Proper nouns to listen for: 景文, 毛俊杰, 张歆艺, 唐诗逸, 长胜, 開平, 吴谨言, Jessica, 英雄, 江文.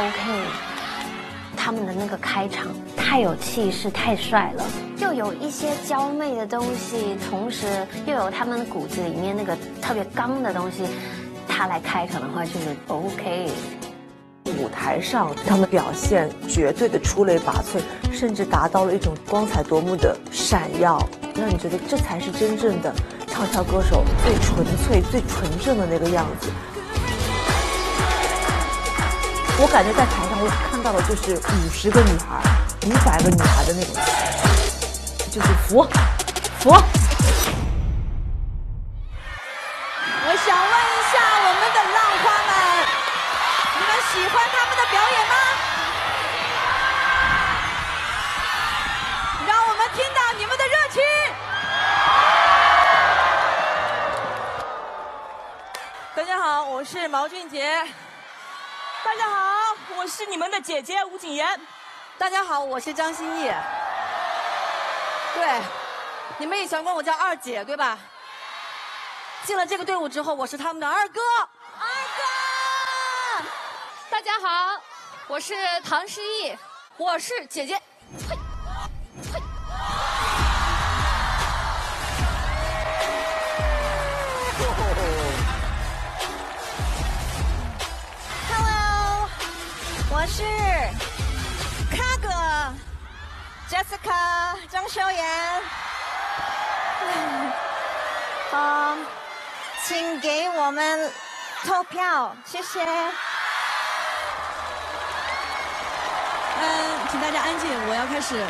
OK， 他们的那个开场太有气势，太帅了，又有一些娇媚的东西，同时又有他们骨子里面那个特别刚的东西，他来开场的话就是 OK。 舞台上，他们表现绝对的出类拔萃，甚至达到了一种光彩夺目的闪耀，让你觉得这才是真正的唱跳歌手最纯粹、最纯正的那个样子。我感觉在台上，我看到了就是50个女孩、500个女孩的那种，就是服，服。我想问一下我们的浪花们，你们喜欢他们的表演吗？让我们听到你们的热情。大家好，我是毛俊杰。大家好，我是你们的姐姐吴谨言。大家好，我是张歆艺。对，你们以前管我叫二姐，对吧？进了这个队伍之后，我是他们的二哥。二哥，大家好，我是唐诗逸，我是姐姐。嘿，嘿。Hello， 我是卡哥 ，Jessica 张韶妍。请给我们投票，谢谢。请大家安静，我要开始。